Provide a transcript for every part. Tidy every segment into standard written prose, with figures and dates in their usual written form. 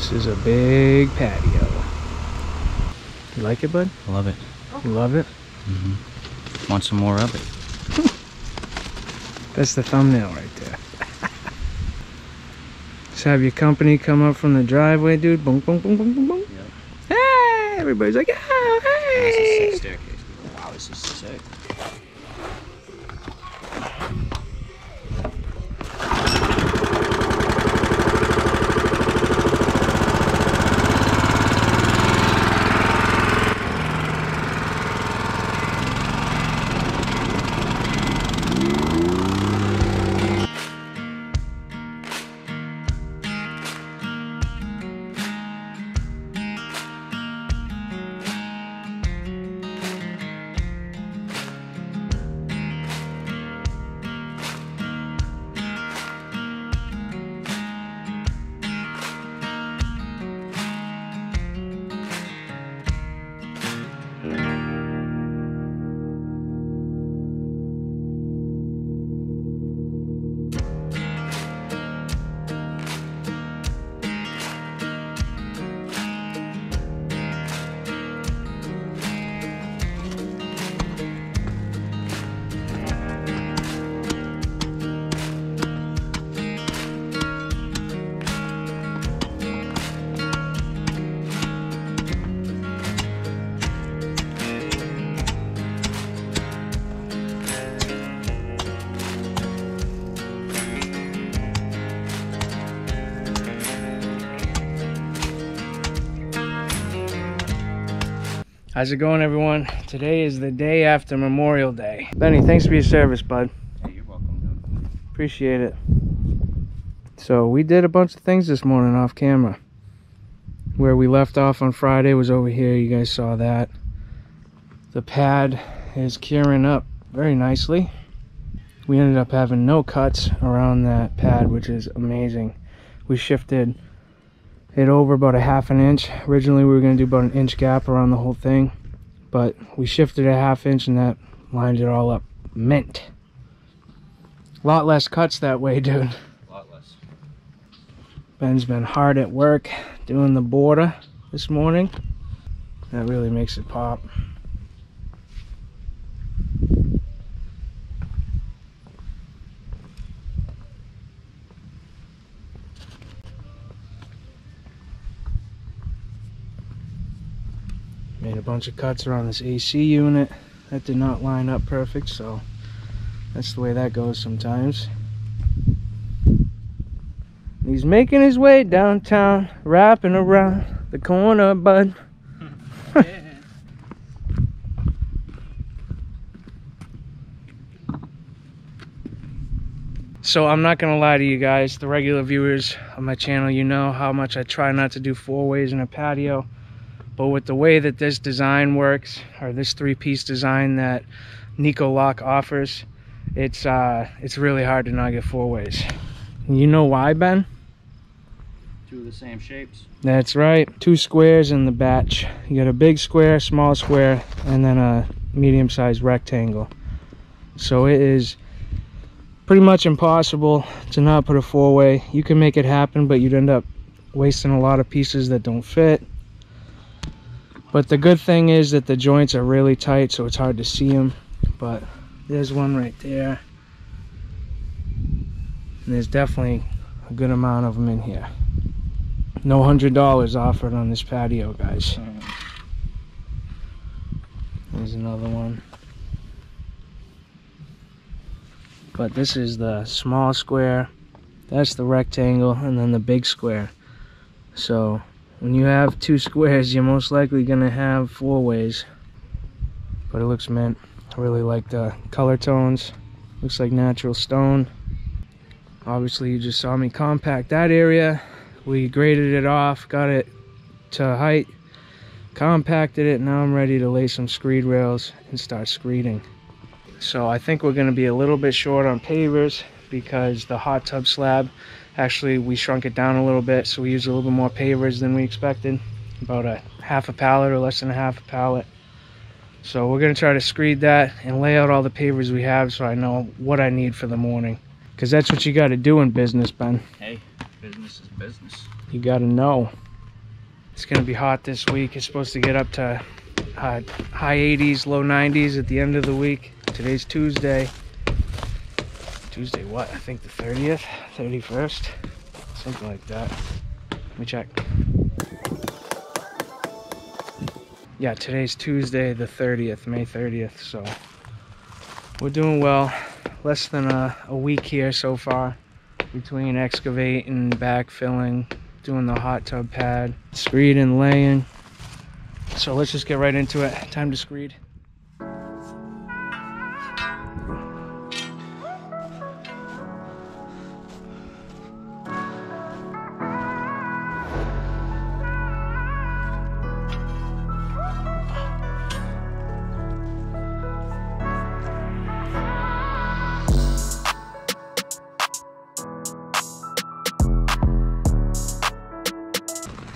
This is a big patio. You like it, bud? I love it. You love it? Mm-hmm. Want some more of it. That's the thumbnail right there. Just have your company come up from the driveway, dude. Boom, boom, boom, boom, boom, boom. Yep. Hey! Everybody's like, oh, hey! That's a sick staircase. Wow, this is sick. How's it going, everyone? Today is the day after Memorial Day. Benny, thanks for your service, bud. Hey, you're welcome, dude. Appreciate it. So we did a bunch of things this morning off camera. Where we left off on Friday was over here. You guys saw that. The pad is curing up very nicely. We ended up having no cuts around that pad, which is amazing. We shifted it over about a half an inch. Originally we were going to do about an inch gap around the whole thing, but we shifted a half inch and that lined it all up mint. A lot less cuts that way, dude. A lot less. Ben's been hard at work doing the border this morning. That really makes it pop. Made a bunch of cuts around this AC unit. That did not line up perfect, so that's the way that goes sometimes. He's making his way downtown, wrapping around the corner, bud. Yeah. So I'm not gonna lie to you guys, the regular viewers on my channel, you know how much I try not to do four ways in a patio. But with the way that this design works, or this three-piece design that Nicolock offers, it's really hard to not get four ways. And you know why, Ben? Two of the same shapes. That's right. Two squares in the batch. You got a big square, small square, and then a medium-sized rectangle. So it is pretty much impossible to not put a four-way. You can make it happen, but you'd end up wasting a lot of pieces that don't fit. But the good thing is that the joints are really tight, so it's hard to see them. But there's one right there. And there's definitely a good amount of them in here. No $100 offered on this patio, guys. There's another one. But this is the small square. That's the rectangle, and then the big square. So when you have two squares, you're most likely gonna have four ways. But it looks mint. I really like the color tones. Looks like natural stone. Obviously you just saw me compact that area. We graded it off, got it to height, compacted it. Now I'm ready to lay some screed rails and start screeding. So I think we're gonna be a little bit short on pavers because the hot tub slab, actually, we shrunk it down a little bit, so we used a little bit more pavers than we expected. About a half a pallet or less than a half a pallet. So we're going to try to screed that and lay out all the pavers we have so I know what I need for the morning. Because that's what you got to do in business, Ben. Hey, business is business. You got to know. It's going to be hot this week. It's supposed to get up to high 80s, low 90s at the end of the week. Today's Tuesday. Tuesday what? I think the 30th, 31st, something like that. Let me check. Yeah, today's Tuesday the 30th, May 30th, so we're doing well. Less than a week here so far between excavating, backfilling, doing the hot tub pad, screed and laying. So let's just get right into it. Time to screed.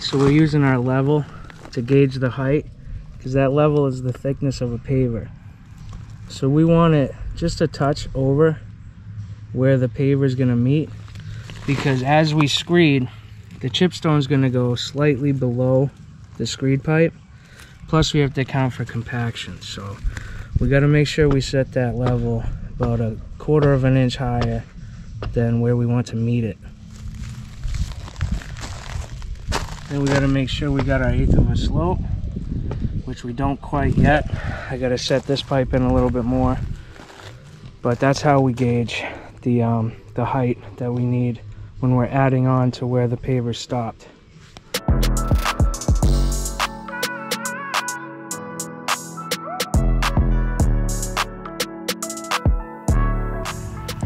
So we're using our level to gauge the height, because that level is the thickness of a paver. So we want it just a touch over where the paver is going to meet, because as we screed, the chipstone is going to go slightly below the screed pipe. Plus we have to account for compaction. So we got to make sure we set that level about 1/4 of an inch higher than where we want to meet it. Then we got to make sure we got our 1/8 of a slope, which we don't quite yet. I got to set this pipe in a little bit more, but that's how we gauge the height that we need when we're adding on to where the paver stopped.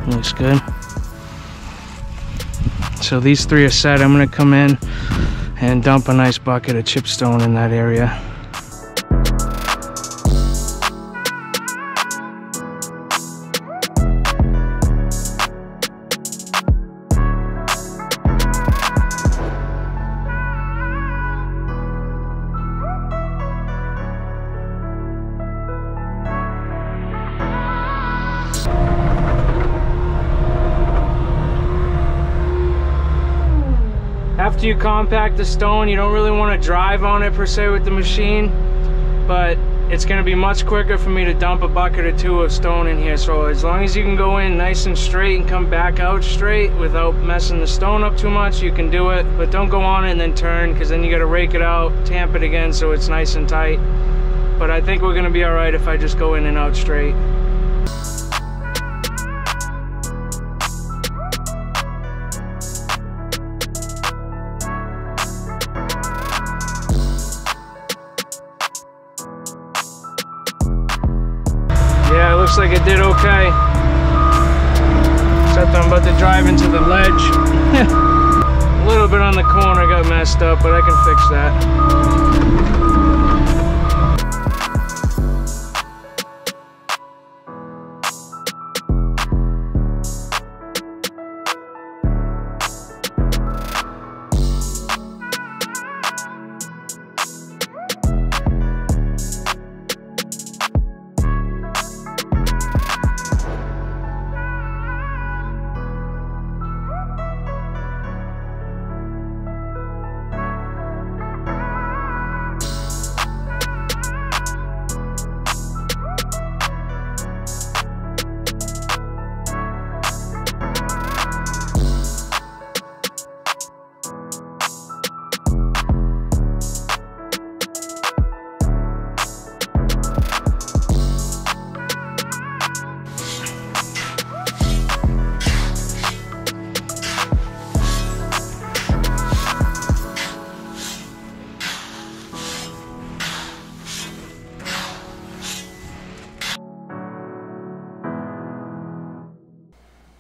Looks good. So these three are set. I'm going to come in and dump a nice bucket of chipstone in that area. After you compact the stone, you don't really want to drive on it per se with the machine, but it's going to be much quicker for me to dump a bucket or two of stone in here. So as long as you can go in nice and straight and come back out straight without messing the stone up too much, you can do it. But don't go on it and then turn, because then you got to rake it out, tamp it again so it's nice and tight. But I think we're going to be all right if I just go in and out straight. Looks like it did okay, except I'm about to drive into the ledge. A little bit on the corner got messed up, but I can fix that.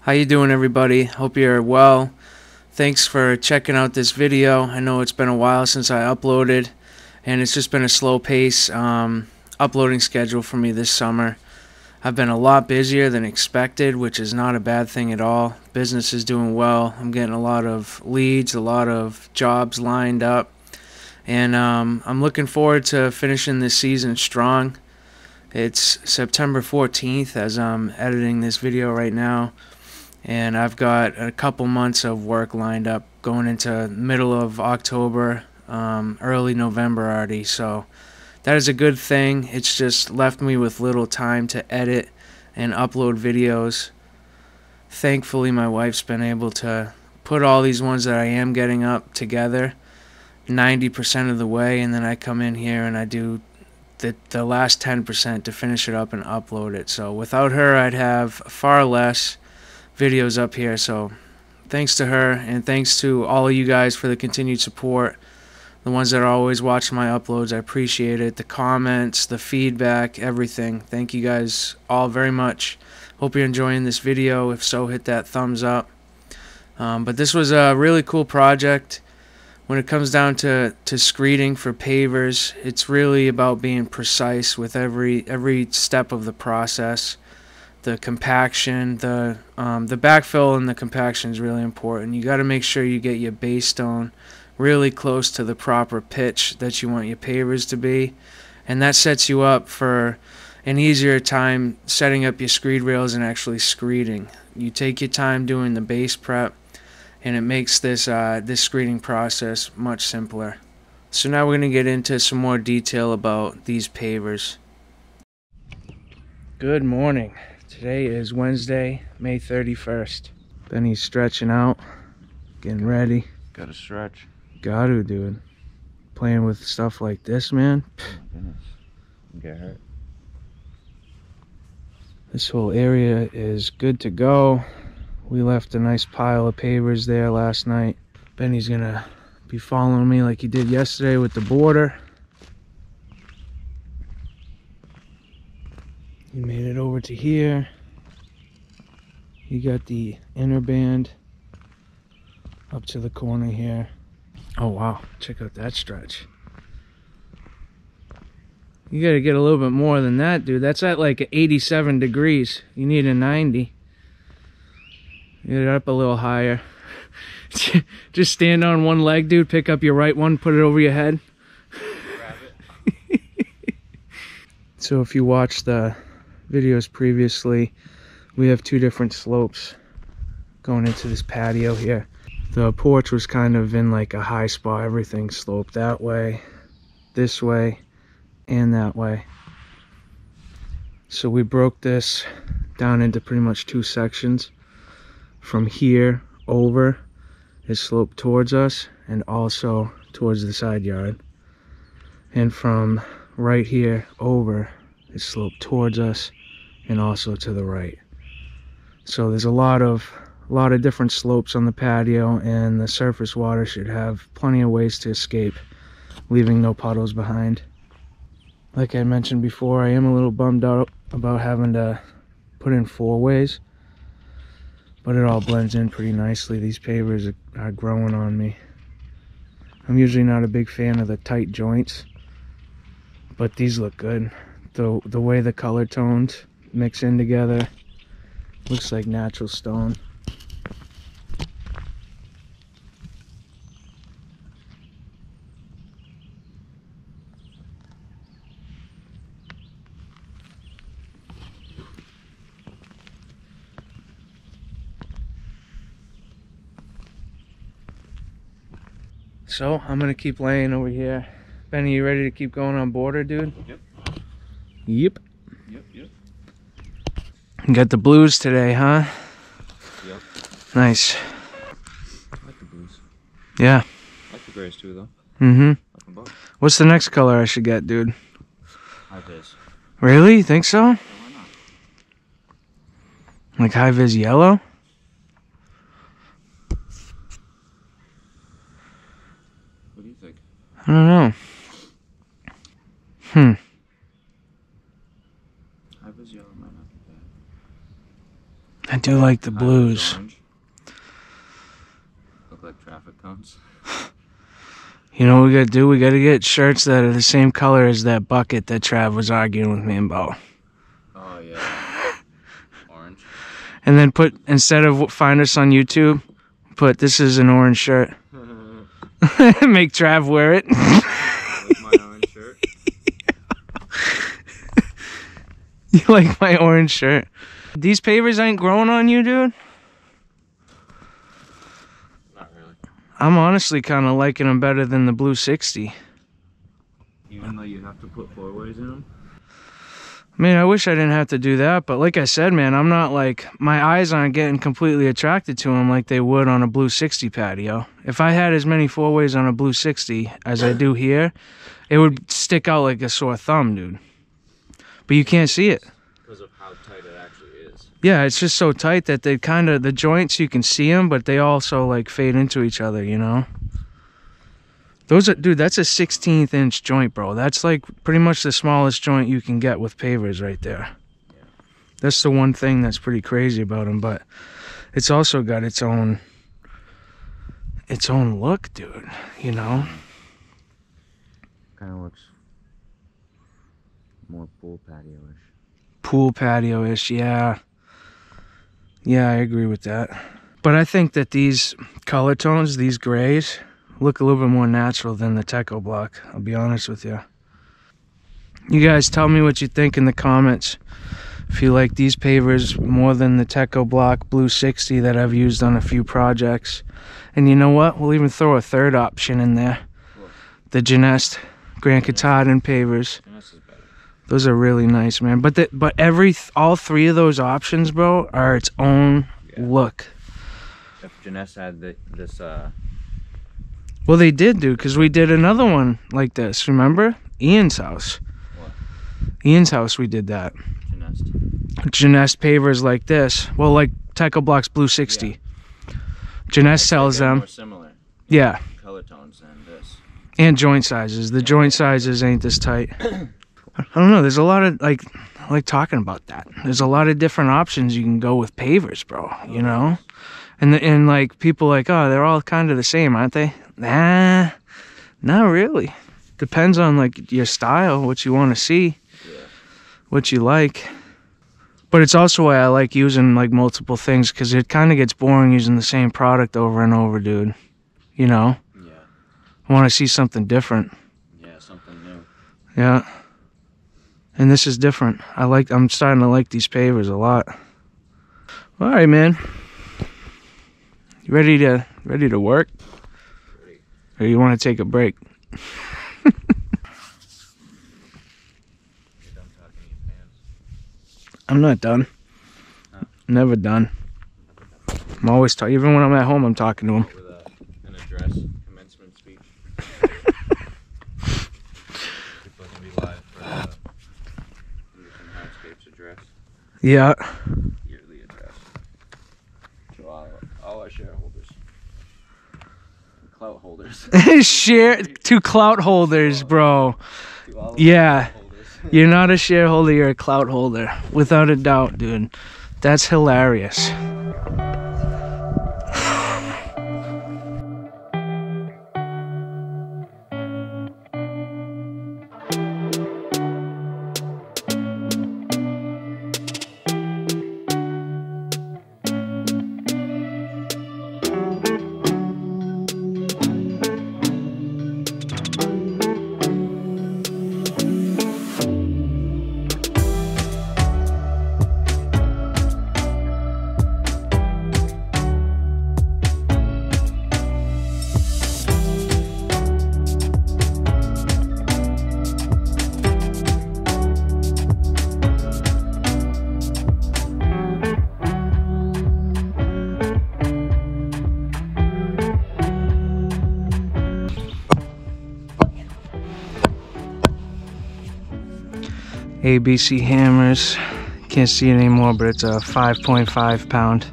How you doing, everybody? Hope you're well. Thanks for checking out this video. I know it's been a while since I uploaded, and it's just been a slow pace uploading schedule for me this summer. I've been a lot busier than expected, which is not a bad thing at all. Business is doing well. I'm getting a lot of leads, a lot of jobs lined up, and I'm looking forward to finishing this season strong. It's September 14th as I'm editing this video right now, and I've got a couple months of work lined up going into middle of October, early November already, so that is a good thing. It's just left me with little time to edit and upload videos. Thankfully, my wife's been able to put all these ones that I am getting up together 90% of the way, and then I come in here and I do the last 10% to finish it up and upload it. So without her, I'd have far less videos up here. So thanks to her, and thanks to all of you guys for the continued support, the ones that are always watching my uploads. I appreciate it. The comments, the feedback, everything. Thank you guys all very much. Hope you're enjoying this video. If so, hit that thumbs up. But this was a really cool project. When it comes down to screeding for pavers, it's really about being precise with every step of the process. The compaction, the backfill and the compaction is really important. You got to make sure you get your base stone really close to the proper pitch that you want your pavers to be, and that sets you up for an easier time setting up your screed rails and actually screeding. You take your time doing the base prep, and it makes this screening process much simpler. So now we're going to get into some more detail about these pavers. Good morning. Today is Wednesday, May 31st. Benny's stretching out, getting ready. Gotta stretch. Gotta do it. Playing with stuff like this, man. Oh my goodness. You get hurt. This whole area is good to go. We left a nice pile of pavers there last night. Benny's gonna be following me like he did yesterday with the border. He made it over to here. He got the inner band up to the corner here. Oh wow, check out that stretch. You gotta get a little bit more than that, dude. That's at like 87 degrees. You need a 90. Get it up a little higher. Just stand on one leg, dude. Pick up your right one, put it over your head. Grab it. So if you watched the videos previously, we have two different slopes going into this patio here. The porch was kind of in like a high spot. Everything sloped that way, this way, and that way. So we broke this down into pretty much two sections. From here over is sloped towards us and also towards the side yard, and from right here over is sloped towards us and also to the right. So there's a lot of different slopes on the patio, and the surface water should have plenty of ways to escape, leaving no puddles behind. Like I mentioned before, I am a little bummed out about having to put in four ways, but it all blends in pretty nicely. These pavers are growing on me. I'm usually not a big fan of the tight joints, but these look good. The way the color tones mix in together, looks like natural stone. So I'm gonna keep laying over here. Benny, you ready to keep going on border, dude? Yep. Yep. Yep, yep. You got the blues today, huh? Yep. Nice. I like the blues. Yeah. I like the grays too, though. Mm-hmm. Like them both. What's the next color I should get, dude? High-vis. Really? You think so? Yeah, why not? Like high-vis yellow? I don't know. I do like the blues. Look like traffic cones. You know what we gotta do? We gotta get shirts that are the same color as that bucket that Trav was arguing with me about. Oh yeah. Orange. And then put, instead of find us on YouTube, put this is an orange shirt. Make Trav wear it. Like my orange shirt. You like my orange shirt? These pavers ain't growing on you, dude? Not really. I'm honestly kind of liking them better than the Blue 60. Even though you have to put four-ways in them? I mean, I wish I didn't have to do that, but like I said, man, I'm not like, my eyes aren't getting completely attracted to them like they would on a Blue 60 patio. If I had as many four-ways on a Blue 60 as I do here, it would stick out like a sore thumb, dude. But you can't see it. Because of how tight it actually is. Yeah, it's just so tight that they kind of, the joints, you can see them, but they also like fade into each other, you know? Those are, dude, that's a 16th inch joint, bro. That's like pretty much the smallest joint you can get with pavers right there. Yeah. That's the one thing that's pretty crazy about them, but it's also got its own look, dude, you know? Kind of looks more pool patio-ish. Pool patio-ish, yeah. Yeah, I agree with that. But I think that these color tones, these grays, look a little bit more natural than the Techo-Bloc, I'll be honest with you. You guys tell me what you think in the comments. If you like these pavers more than the Techo-Bloc Blue 60 that I've used on a few projects. And you know what? We'll even throw a third option in there. The Genest Grand Katahdin pavers. Those are really nice, man. But all three of those options, bro, are its own look. If Genest had this... Well, they did, dude, because we did another one like this, remember? Ian's house. What? Ian's house, we did that. Genest pavers like this. Well, like Techo-Bloc's Blue 60. Yeah. Genest sells them. More similar. Yeah. Color tones than this. And joint sizes. The joint sizes ain't this tight. I don't know. There's a lot of, like, I like talking about that. There's a lot of different options you can go with pavers, bro, you know? And like, people like, oh, they're all kind of the same, aren't they? Nah, not really. Depends on like your style, what you want to see, what you like. But it's also why I like using like multiple things, because it kind of gets boring using the same product over and over, dude. You know? Yeah. I want to see something different. Yeah, something new. Yeah. And this is different. I'm starting to like these pavers a lot. All right, man. You ready to work? Or you want to take a break? I'm not done. Huh? Never done. I'm always talking. Even when I'm at home, I'm talking to him. With an address, commencement speech. People can be live for Landscapes address. Yeah. Yearly address. To all our shareholders. Clout holders. Share to clout holders, bro. Yeah, you're not a shareholder, you're a clout holder, without a doubt, dude. That's hilarious. ABC hammers, can't see it anymore, but it's a 5.5 pound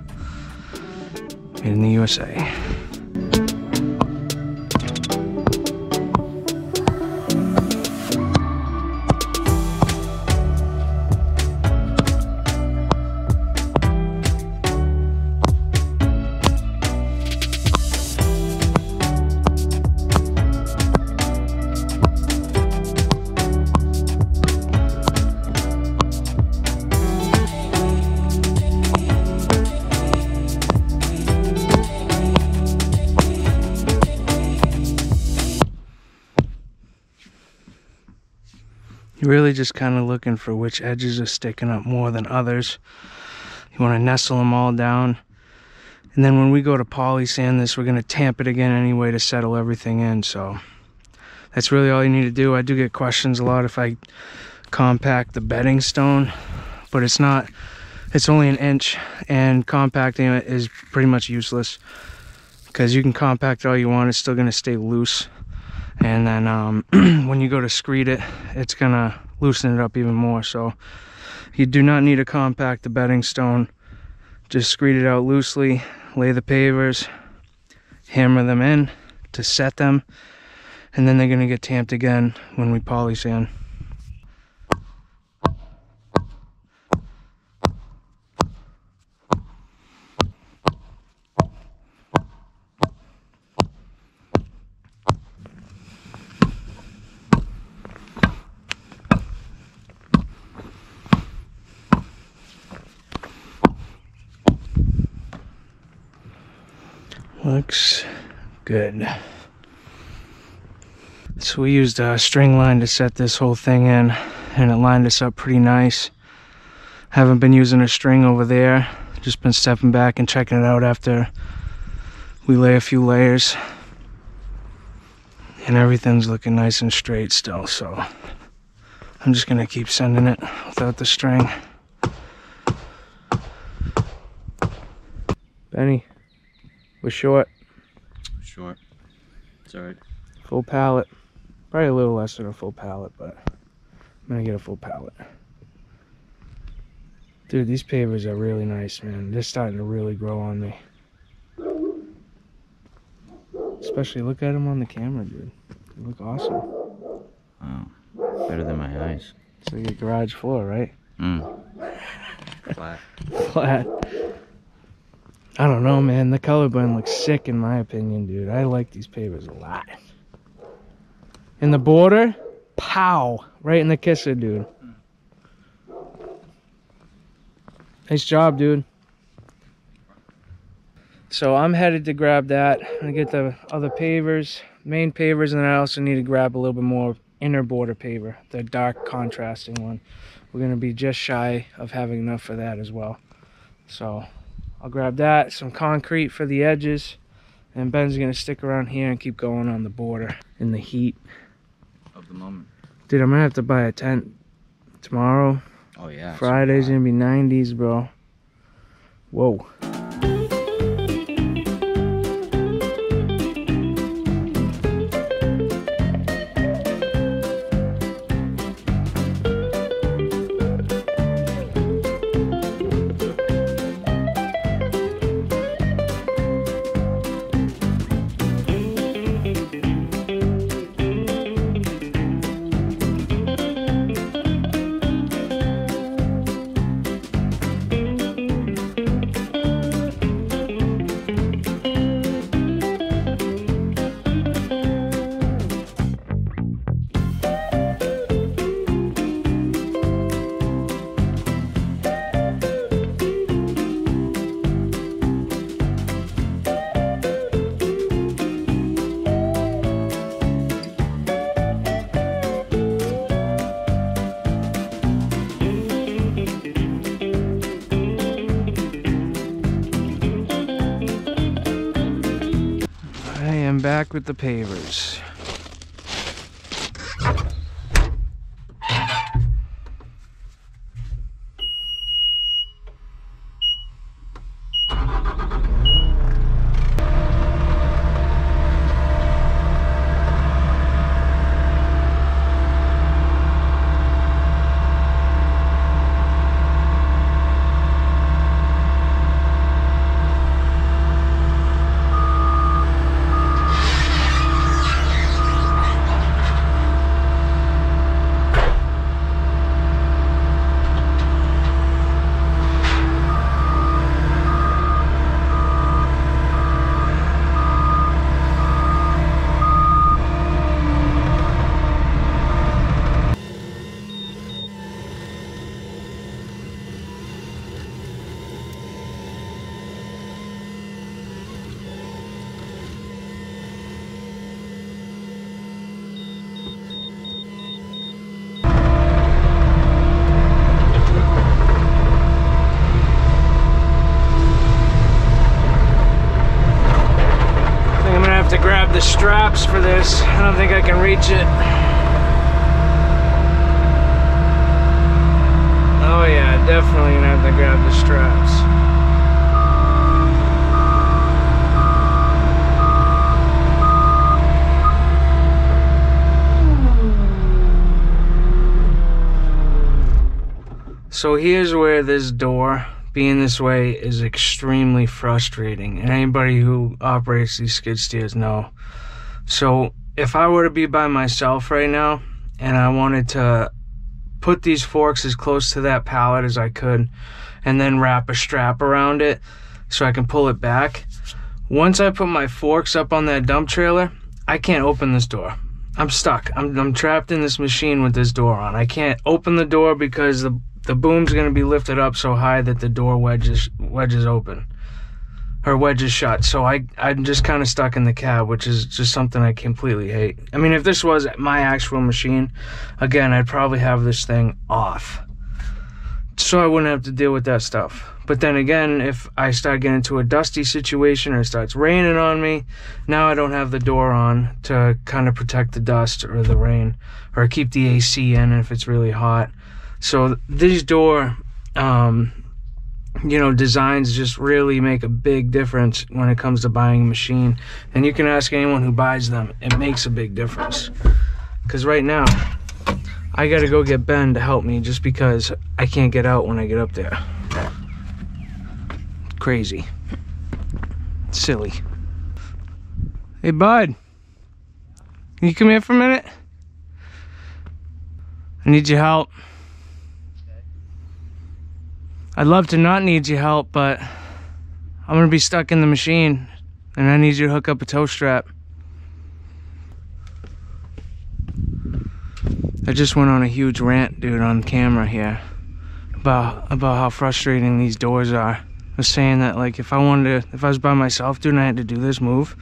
in the USA. Really just kind of looking for which edges are sticking up more than others. You want to nestle them all down And then when we go to poly sand this, we're going to tamp it again anyway to settle everything in. So that's really all you need to do. I do get questions a lot if I compact the bedding stone, but it's not, it's only an inch, and compacting it is pretty much useless because you can compact all you want, it's still going to stay loose. And then when you go to screed it, it's going to loosen it up even more. So you do not need to compact the bedding stone. Just screed it out loosely, lay the pavers, hammer them in to set them, and then they're going to get tamped again when we poly sand. Looks good. So we used a string line to set this whole thing in, and it lined us up pretty nice. Haven't been using a string over there, just been stepping back and checking it out after we lay a few layers, and everything's looking nice and straight still. So I'm just gonna keep sending it without the string. Benny, we're short. Short. It's alright. Full pallet. Probably a little less than a full pallet, but I'm gonna get a full pallet. Dude, these pavers are really nice, man. They're starting to really grow on me. Especially look at them on the camera, dude. They look awesome. Wow. Better than my eyes. It's like a garage floor, right? Mm. Flat. Flat. I don't know, man. The color blend looks sick in my opinion, dude. I like these pavers a lot. In the border, pow! Right in the kisser, dude. Nice job, dude. So I'm headed to grab that. I'm gonna get the other pavers, main pavers, and then I also need to grab a little bit more inner border paver, the dark contrasting one. We're gonna be just shy of having enough for that as well. So I'll grab that, some concrete for the edges, and Ben's gonna stick around here and keep going on the border in the heat of the moment. Dude, I'm gonna have to buy a tent tomorrow. Oh yeah. Friday's gonna be 90s, bro. Whoa. Back with the pavers. tops for this. I don't think I can reach it. Oh yeah, definitely gonna have to grab the straps. So here's where this door being this way is extremely frustrating, and anybody who operates these skid steers know. So if I were to be by myself right now and I wanted to put these forks as close to that pallet as I could and then wrap a strap around it so I can pull it back, once I put my forks up on that dump trailer, I can't open this door. I'm stuck. I'm trapped in this machine with this door on. I can't open the door because the boom's going to be lifted up so high that the door wedges open, or wedges shut. So I'm just kind of stuck in the cab, which is just something I completely hate. I mean, if this was my actual machine, again, I'd probably have this thing off, so I wouldn't have to deal with that stuff. But then again, if I start getting into a dusty situation or it starts raining on me, now I don't have the door on to kind of protect the dust or the rain, or keep the AC in if it's really hot. So these door, you know, designs just really make a big difference when it comes to buying a machine. And you can ask anyone who buys them, it makes a big difference. Because right now, I gotta go get Ben to help me just because I can't get out when I get up there. Crazy. Silly. Hey, bud. Can you come here for a minute? I need your help. I'd love to not need your help, but I'm gonna be stuck in the machine and I need you to hook up a tow strap. I just went on a huge rant, dude, on camera here about how frustrating these doors are. I was saying that, like, if I was by myself, dude, and I had to do this move,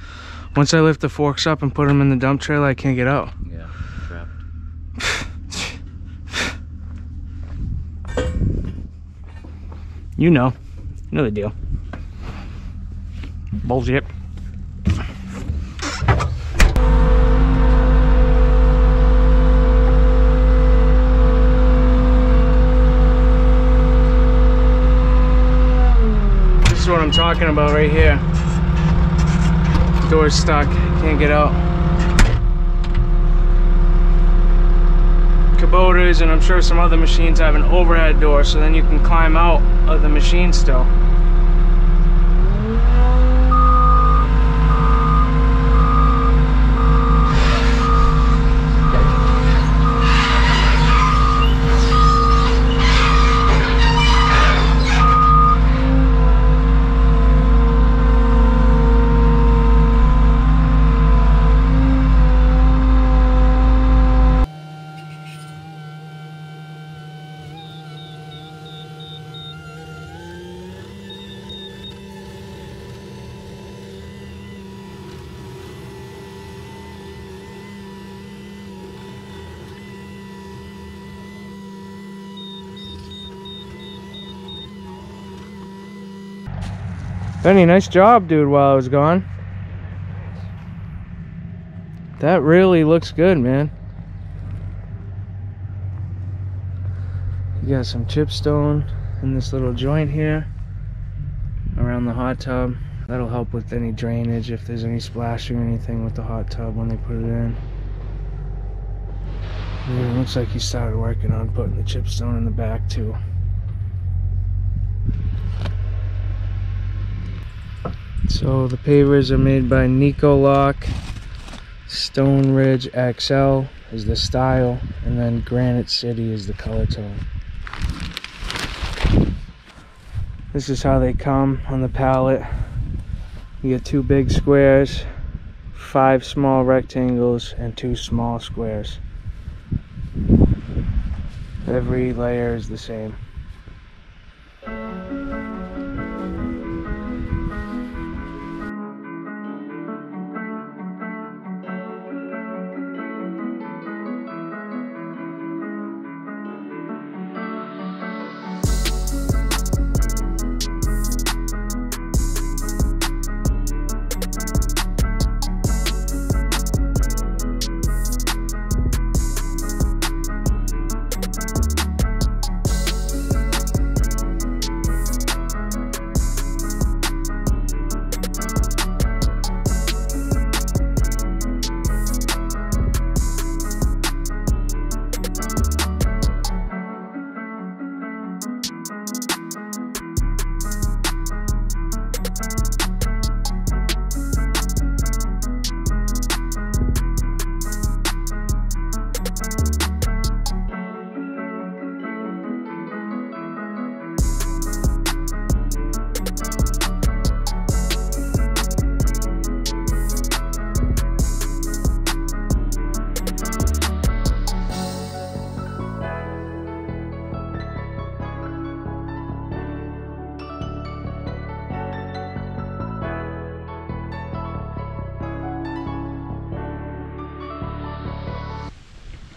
once I lift the forks up and put them in the dump trailer, I can't get out. Yeah, I'm trapped. You know the deal. Bullshit. This is what I'm talking about right here. Door's stuck, can't get out. Boaters, and I'm sure some other machines have an overhead door, so then you can climb out of the machine still. Benny, nice job, dude, while I was gone. That really looks good, man. You got some chipstone in this little joint here around the hot tub. That'll help with any drainage if there's any splashing or anything with the hot tub when they put it in. It looks like you started working on putting the chipstone in the back too. So the pavers are made by Nicolock. Stone Ridge XL is the style, and then Granite City is the color tone. This is how they come on the pallet. You get 2 big squares, 5 small rectangles, and 2 small squares. Every layer is the same.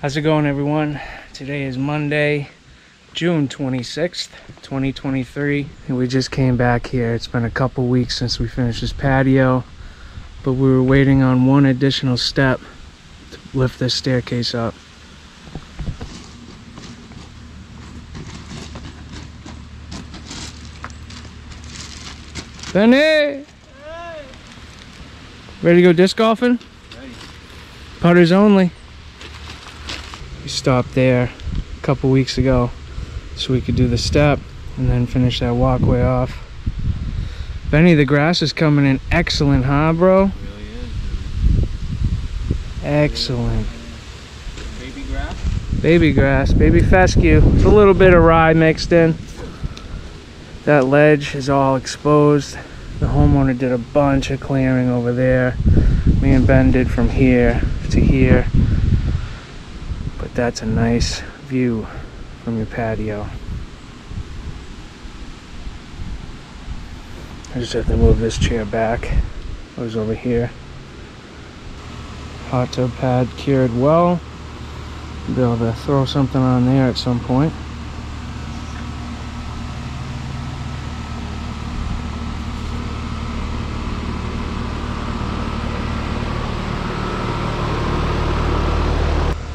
How's it going, everyone? Today is Monday, June 26th, 2023, and we just came back here. It's been a couple weeks since we finished this patio, but we were waiting on one additional step to lift this staircase up. Benny! Ready to go disc golfing? Ready. Putters only. We stopped there a couple weeks ago so we could do the step and then finish that walkway off. Benny, the grass is coming in excellent, huh, bro? It really is, dude. Excellent. Baby grass? Baby grass, baby fescue. It's a little bit of rye mixed in. That ledge is all exposed. The homeowner did a bunch of clearing over there. Me and Ben did from here to here. That's a nice view from your patio. I just have to move this chair back. It was over here. Hot tub pad cured well. Be able to throw something on there at some point.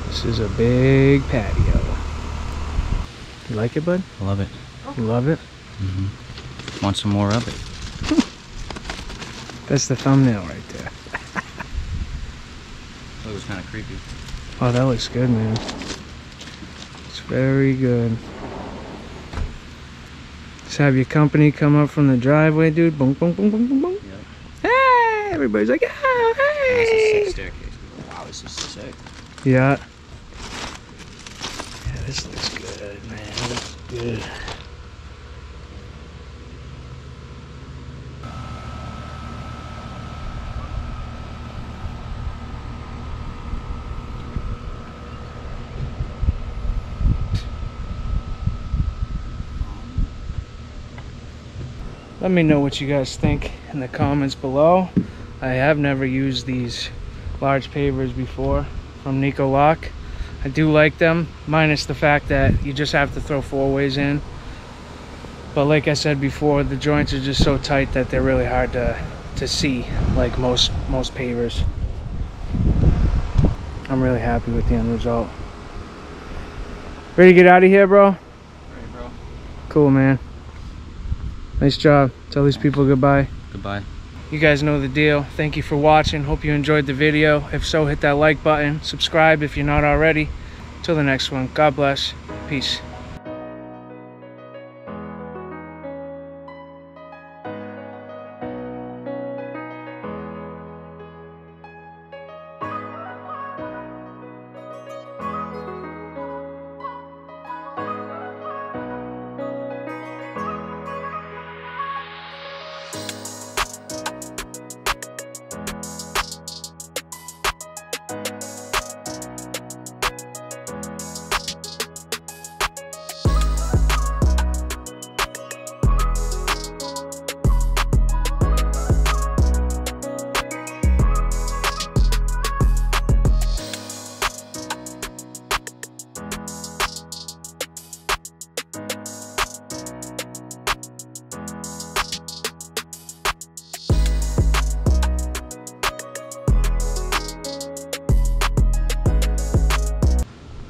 This is a big patio. You like it, bud? I love it. You love it? Mm-hmm. Want some more of it. That's the thumbnail right there. That looks kind of creepy. Oh, that looks good, man. It's very good. Just have your company come up from the driveway, dude. Boom, boom, boom, boom, boom, boom. Yep. Hey! Everybody's like, oh, hey! This is a sick staircase. Wow, this is sick. Yeah. Yeah, this looks good, man. It looks good. Let me know what you guys think in the comments below. I have never used these large pavers before. From Nicolock. I do like them, minus the fact that you just have to throw four ways in. But like I said before, the joints are just so tight that they're really hard to see, like most pavers. I'm really happy with the end result. Ready to get out of here, bro? Ready, bro. Cool, man. Nice job. Tell these people goodbye. Goodbye. You guys know the deal. Thank you for watching. Hope you enjoyed the video. If so, hit that like button. Subscribe if you're not already. Till the next one. God bless. Peace.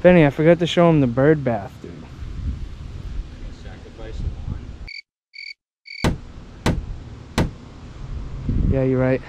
Benny, I forgot to show him the bird bath, dude. Sacrifice of one. Yeah, you're right.